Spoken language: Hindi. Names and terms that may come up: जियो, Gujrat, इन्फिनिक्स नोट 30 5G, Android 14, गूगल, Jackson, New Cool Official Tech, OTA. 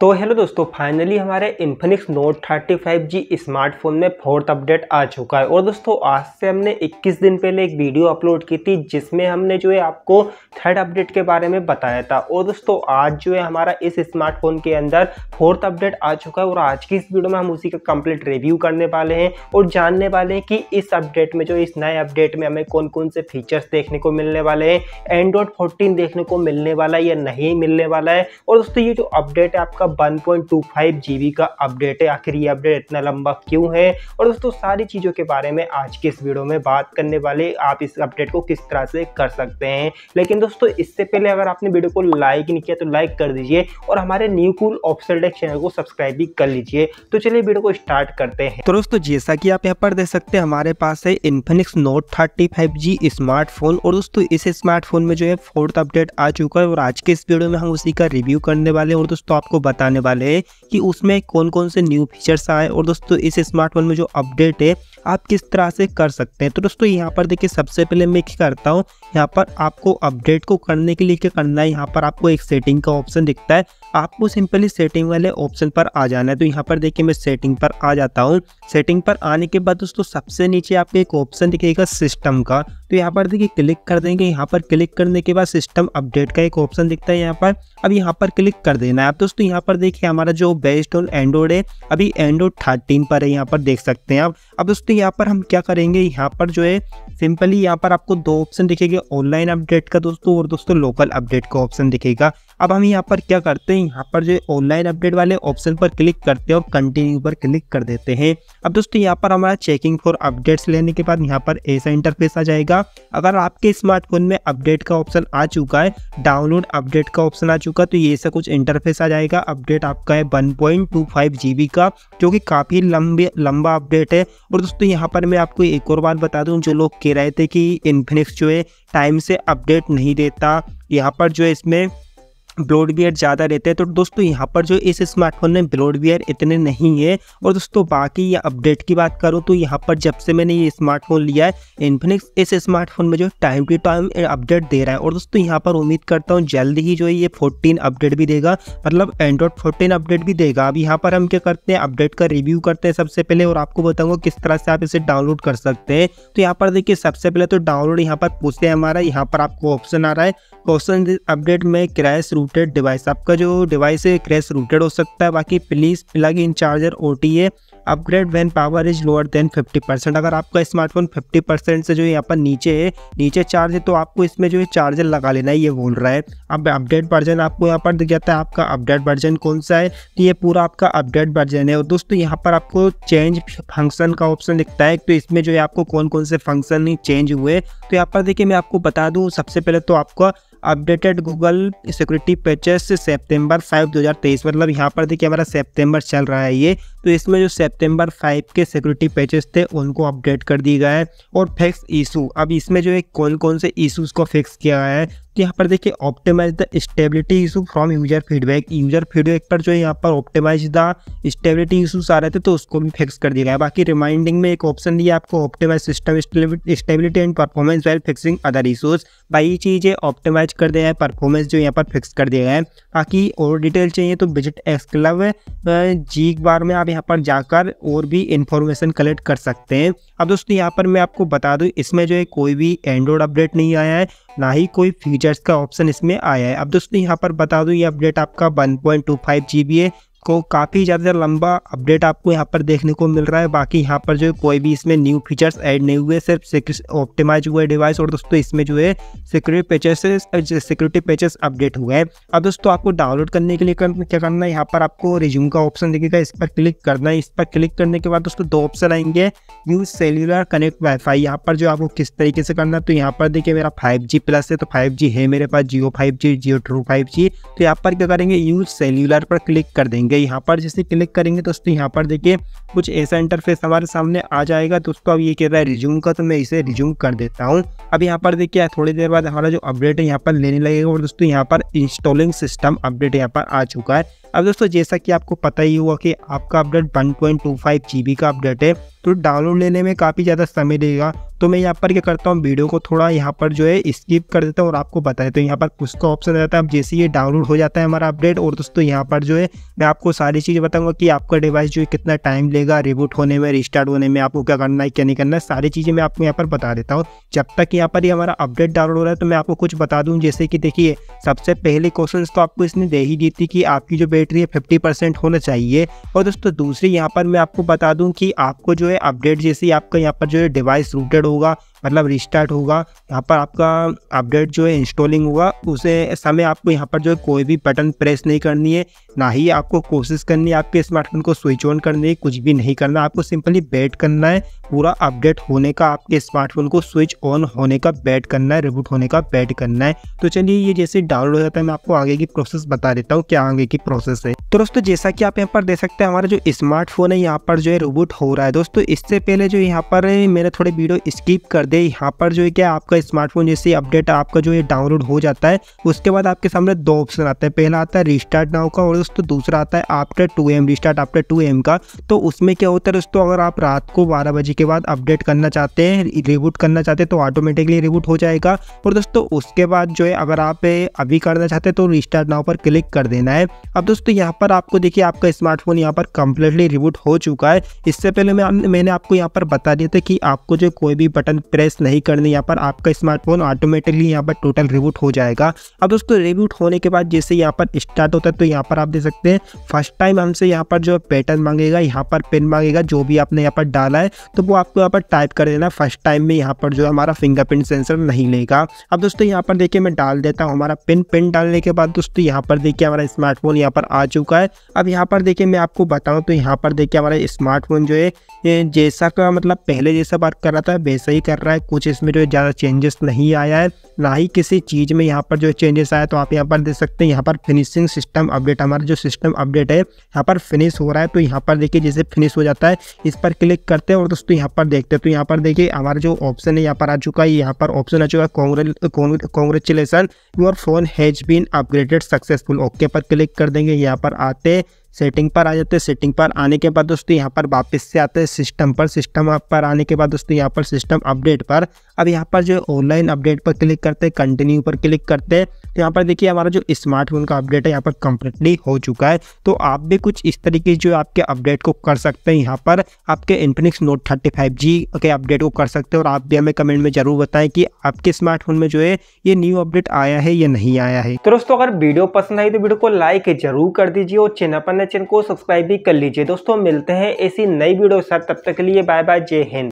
तो हेलो दोस्तों, फाइनली हमारे इन्फिनिक्स नोट 30 5G स्मार्टफोन में 4th अपडेट आ चुका है। और दोस्तों आज से हमने 21 दिन पहले एक वीडियो अपलोड की थी जिसमें हमने जो है आपको 3rd अपडेट के बारे में बताया था। और दोस्तों आज जो है हमारा इस स्मार्टफोन के अंदर 4th अपडेट आ चुका है और आज की इस वीडियो में हम उसी का कंप्लीट रिव्यू करने वाले हैं और जानने वाले हैं कि इस अपडेट में जो इस नए अपडेट में हमें कौन कौन से फीचर्स देखने को मिलने वाले हैं, एंड्रॉयड 14 देखने को मिलने वाला है या नहीं मिलने वाला है। और दोस्तों ये जो अपडेट है आपका 1.25 GB का अपडेट है, आखिर ये अपडेट इतना लंबा क्यों है। और दोस्तों सारी चीज़ों के बारे में आज के इस वीडियो में बात करने वाले, आप इस अपडेट को किस तरह से कर सकते हैं। लेकिन दोस्तों इससे पहले अगर आपने वीडियो को लाइक नहीं किया तो लाइक कर दीजिए और हमारे new cool official tech channel को सब्सक्राइब भी कर लीजिए। तो चलिए वीडियो को स्टार्ट करते हैं। तो दोस्तों जैसा कि आप यहाँ पर देख सकते हैं हमारे पास है इन्फिनिक्स नोट 30 5G स्मार्टफोन। और दोस्तों इस स्मार्टफोन में जो है 4th अपडेट आ चुका है और आज के इस वीडियो में हम उसी का रिव्यू करने वाले हैं। और दोस्तों आपको बताने वाले हैं कि उसमें कौन कौन से न्यू फीचर्स आए और दोस्तों इस स्मार्टफोन में जो अपडेट है आप किस तरह से कर सकते हैं। तो दोस्तों यहाँ पर देखिए सबसे पहले मैं क्या करता हूँ, यहाँ पर आपको अपडेट को करने के लिए क्या करना है, यहाँ पर आपको एक सेटिंग का ऑप्शन दिखता है, आपको सिंपली सेटिंग वाले ऑप्शन पर आ जाना है। तो यहाँ पर देखिए मैं सेटिंग पर आ जाता हूँ। सेटिंग पर आने के बाद दोस्तों सबसे नीचे आपको एक ऑप्शन दिखेगा सिस्टम का, तो यहाँ पर देखिए क्लिक कर देंगे। यहाँ पर क्लिक करने के बाद सिस्टम अपडेट का एक ऑप्शन दिखता है, यहाँ पर अब यहाँ पर क्लिक कर देना है आप। दोस्तों यहाँ पर देखिए हमारा जो बेस्ड ऑन एंड्रॉइड है अभी एंड्रॉइड 13 पर है, यहाँ पर देख सकते हैं आप। अब दोस्तों यहाँ पर हम क्या करेंगे, यहाँ पर जो है सिंपली यहाँ पर आपको दो ऑप्शन दिखेंगे, ऑनलाइन अपडेट का दोस्तों और दोस्तों लोकल अपडेट का ऑप्शन दिखेगा। अब हम यहाँ पर क्या करते हैं, यहाँ पर जो ऑनलाइन अपडेट वाले ऑप्शन पर क्लिक करते हैं और कंटिन्यू पर क्लिक कर देते हैं। अब दोस्तों यहाँ पर हमारा चेकिंग फॉर अपडेट्स लेने के बाद यहाँ पर ऐसा इंटरफेस आ जाएगा। अगर आपके स्मार्टफोन में अपडेट का ऑप्शन आ चुका है, डाउनलोड अपडेट का ऑप्शन आ चुका है, तो ये ऐसा कुछ इंटरफेस आ जाएगा। अपडेट आपका है 1.25 GB का, जो कि काफ़ी लंबा अपडेट है। और दोस्तों यहाँ पर मैं आपको एक और बात बता दूँ, जो लोग कह रहे थे कि इन्फिनिक्स जो है टाइम से अपडेट नहीं देता, यहाँ पर जो है इसमें ब्लोडवेयर ज़्यादा रहते हैं, तो दोस्तों यहाँ पर जो इस स्मार्टफोन में ब्लोडवेयर इतने नहीं है। और दोस्तों बाकी ये अपडेट की बात करूँ तो यहाँ पर जब से मैंने ये स्मार्टफोन लिया है इन्फिनिक्स, इस स्मार्टफोन में जो टाइम टू टाइम अपडेट दे रहा है। और दोस्तों यहाँ पर उम्मीद करता हूँ जल्दी ही जो है ये 14 अपडेट भी देगा, मतलब एंड्रॉयड 14 अपडेट भी देगा। अब यहाँ पर हम क्या करते हैं, अपडेट का रिव्यू करते हैं सबसे पहले और आपको बताऊँगा किस तरह से आप इसे डाउनलोड कर सकते हैं। तो यहाँ पर देखिए सबसे पहले तो डाउनलोड यहाँ पर पूछते हैं हमारा, यहाँ पर आपको ऑप्शन आ रहा है ऑप्शन अपडेट में क्रैश रूटेड डिवाइस, आपका जो डिवाइस है क्रैश रूटेड हो सकता है। बाकी please plug in charger OTA upgrade when power is lower than 50%। अगर आपका स्मार्टफोन 50% से जो यहाँ पर नीचे चार्ज है तो आपको इसमें जो है चार्जर लगा लेना है, ये बोल रहा है। अब अपडेट वर्जन आपको यहाँ पर दिख जाता है, आपका अपडेट वर्जन कौन सा है, तो ये पूरा आपका अपडेट वर्जन है। और दोस्तों यहाँ पर आपको चेंज फंक्शन का ऑप्शन दिखता है, तो इसमें जो है आपको कौन कौन से फंक्शन चेंज हुए। तो यहाँ पर देखिए मैं आपको बता दूँ, सबसे पहले तो आपका अपडेटेड गूगल सिक्योरिटी पैचेस सितंबर 5, 2023, मतलब यहाँ पर देखिए हमारा सितंबर चल रहा है ये, तो इसमें जो सितंबर 5 के सिक्योरिटी पैचेस थे उनको अपडेट कर दिया गया है। और फिक्स इशू, अब इसमें जो है कौन कौन से इशूज़ को फिक्स किया है, तो यहाँ पर देखिए optimise the stability issue from user feedback, user feedback पर जो है यहाँ पर ऑप्टिमाइज द स्टेबिलिटी इशूज आ रहे थे तो उसको भी फिक्स कर दिया गया है। बाकी रिमाइंडिंग में एक ऑप्शन दिया आपको, optimise system stability and performance well fixing other issues, बाई चीज़ें ऑप्टिमाइज कर दिया है, परफॉर्मेंस जो यहाँ पर फिक्स कर दिया गया है। बाकी और डिटेल चाहिए तो विजिट एक्सक्लब जीक बार में आप यहाँ पर जाकर और भी इंफॉर्मेशन कलेक्ट कर सकते हैं। अब दोस्तों यहाँ पर मैं आपको बता दूँ इसमें जो है कोई भी एंड्रॉयड अपडेट नहीं आया है, ना ही कोई फीचर्स का ऑप्शन इसमें आया है। अब दोस्तों यहाँ पर बता दूँ ये अपडेट आपका 1.25 GB है, को काफ़ी ज़्यादा लंबा अपडेट आपको यहाँ पर देखने को मिल रहा है। बाकी यहाँ पर जो कोई भी इसमें न्यू फीचर्स ऐड नहीं हुए, सिर्फ ऑप्टिमाइज हुए डिवाइस और दोस्तों इसमें जो है सिक्योरिटी पैचेस अपडेट हुए हैं। अब दोस्तों आपको डाउनलोड करने के लिए क्या करना है, यहाँ पर आपको रिज्यूम का ऑप्शन दिखेगा, इस पर क्लिक करना है। इस पर क्लिक करने के बाद दोस्तों दो ऑप्शन आएंगे, यूज सेल्यूलर कनेक्ट वाईफाई, यहाँ पर जो आपको किस तरीके से करना है। तो यहाँ पर देखिए मेरा 5G+ है, तो 5G है मेरे पास, जियो 5G, जियो True 5G, तो यहाँ पर क्या करेंगे यूज सेल्यूलर पर क्लिक कर देंगे। यहाँ पर जैसे क्लिक करेंगे दोस्तों यहाँ पर देखिए कुछ ऐसा इंटरफेस हमारे सामने आ जाएगा। दोस्तों अब ये कह रहा है रिज्यूम का, तो मैं इसे रिज्यूम कर देता हूँ। अब यहाँ पर देखिए थोड़ी देर बाद हमारा जो अपडेट है यहाँ पर लेने लगेगा। और दोस्तों यहाँ पर इंस्टॉलिंग सिस्टम अपडेट यहाँ पर आ चुका है, अब दोस्तों जैसा कि आपको पता ही हुआ कि आपका अपडेट 1.25 GB का अपडेट है तो डाउनलोड लेने में काफ़ी ज़्यादा समय लगेगा, तो मैं यहाँ पर क्या करता हूँ वीडियो को थोड़ा यहाँ पर जो है स्किप कर देता हूँ और आपको बता देता हूँ। यहाँ पर पुश का ऑप्शन रहता है, अब जैसे ये डाउनलोड हो जाता है हमारा अपडेट और दोस्तों यहाँ पर जो है मैं आपको सारी चीज़ें बताऊँगा कि आपका डिवाइस जो है कितना टाइम लेगा रिबूट होने में, रिस्टार्ट होने में, आपको क्या करना है क्या नहीं करना है, सारी चीज़ें मैं आपको यहाँ पर बता देता हूँ। जब तक यहाँ पर ये हमारा अपडेट डाउनलोड हो रहा है तो मैं आपको कुछ बता दूँ, जैसे कि देखिए सबसे पहले क्वेश्चन तो आपको इसने दे ही दी थी कि आपकी जो बैटरी है 50% होना चाहिए। और दोस्तों दूसरी यहाँ पर मैं आपको बता दूँ कि आपको जो है अपडेट जैसे ही आपका यहाँ पर जो है डिवाइस रूटेड होगा मतलब रिस्टार्ट होगा, यहाँ पर आपका अपडेट जो है इंस्टॉलिंग होगा उसे समय आपको यहाँ पर जो है कोई भी बटन प्रेस नहीं करनी है, ना ही आपको कोशिश करनी है आपके स्मार्टफोन को स्विच ऑन करने की, कुछ भी नहीं करना, आपको सिंपली वेट करना है पूरा अपडेट होने का, आपके स्मार्टफोन को स्विच ऑन होने का वेट करना है, रिबूट होने का वेट करना है। तो चलिए ये जैसे डाउनलोड हो जाता है मैं आपको आगे की प्रोसेस बता देता हूँ क्या आगे की प्रोसेस है। तो दोस्तों जैसा कि आप यहाँ पर देख सकते हैं हमारा जो स्मार्टफोन है यहाँ पर जो है रिबूट हो रहा है। दोस्तों इससे पहले जो यहाँ पर मैंने थोड़ी वीडियो स्किप कर दे, यहाँ पर जो है क्या आपका स्मार्टफोन जैसे अपडेट आपका जो है डाउनलोड हो जाता है उसके बाद आपके सामने दो ऑप्शन आते हैं, पहला आता है रिस्टार्ट नाउ का और दोस्तों दूसरा आता है after 2 AM restart after 2 AM का। तो उसमें क्या होता है दोस्तों अगर आप रात को 12 बजे के बाद अपडेट करना चाहते हैं, रिबूट करना चाहते हैं तो ऑटोमेटिकली रिबूट हो जाएगा। और दोस्तों उसके बाद जो है अगर आप अभी करना चाहते हैं तो रिस्टार्ट नाउ पर क्लिक कर देना है। अब दोस्तों यहाँ पर आपको देखिए आपका स्मार्टफोन यहाँ पर कंप्लीटली रिबूट हो चुका है। इससे पहले मैंने आपको यहाँ पर बता दिया था कि आपको जो कोई भी बटन प्रेस नहीं करनी, यहाँ पर आपका स्मार्टफोन ऑटोमेटिकली यहाँ पर टोटल रिबूट हो जाएगा। अब दोस्तों रिबूट होने के बाद जैसे यहाँ पर स्टार्ट होता है तो यहाँ पर आप देख सकते हैं फर्स्ट टाइम हमसे यहाँ पर जो पैटर्न मांगेगा, यहाँ पर पिन मांगेगा, जो भी आपने यहाँ पर डाला है तो वो आपको यहाँ पर टाइप कर देना। फर्स्ट टाइम में यहाँ पर जो हमारा फिंगरप्रिंट सेंसर नहीं लेगा। अब दोस्तों यहाँ पर देखिए मैं डाल देता हूँ हमारा पिन डालने के बाद दोस्तों यहाँ पर देखिए हमारा स्मार्टफोन यहाँ पर आ चुका है। अब यहाँ पर देखिए मैं आपको बताऊँ तो यहाँ पर देखिए हमारा स्मार्टफोन जो है जैसा का मतलब पहले जैसा बात कर रहा था वैसा ही कर रहा है, कुछ इसमें जो है ज़्यादा चेंजेस नहीं आया है, ना ही किसी चीज़ में यहाँ पर जो चेंजेस आया। तो आप यहाँ पर देख सकते हैं यहाँ पर फिनिशिंग सिस्टम अपडेट, हमारा जो सिस्टम अपडेट है यहाँ पर फिनिश हो रहा है। तो यहाँ पर देखिए जैसे फिनिश हो जाता है इस पर क्लिक करते हैं और दोस्तों यहाँ पर देखते हैं तो यहाँ पर देखिए हमारा जो ऑप्शन है यहाँ पर आ चुका है, यहाँ पर ऑप्शन आ चुका है congratulation your phone has been upgraded successful, okay पर क्लिक कर देंगे। यहाँ पर आते सेटिंग पर आ जाते हैं, सेटिंग पर आने के बाद दोस्तों यहाँ पर वापस से आते हैं सिस्टम पर, सिस्टम पर आने के बाद दोस्तों यहाँ पर सिस्टम अपडेट पर अब यहाँ पर जो है ऑनलाइन अपडेट पर क्लिक करते हैं, कंटिन्यू पर क्लिक करते हैं तो यहाँ पर देखिए हमारा जो स्मार्टफोन का अपडेट है यहाँ पर कंप्लीटली हो चुका है। तो आप भी कुछ इस तरीके जो आपके अपडेट को कर सकते हैं, यहाँ पर आपके इन्फिनिक्स नोट 30 5G के अपडेट को कर सकते हैं। और आप भी हमें कमेंट में ज़रूर बताएं कि आपके स्मार्टफोन में जो है ये न्यू अपडेट आया है या नहीं आया है। तो दोस्तों अगर वीडियो पसंद आई तो वीडियो को लाइक जरूर कर दीजिए और चैनल को सब्सक्राइब भी कर लीजिए। दोस्तों मिलते हैं ऐसी नई वीडियो के साथ, तब तक के लिए बाय बाय, जय हिंद।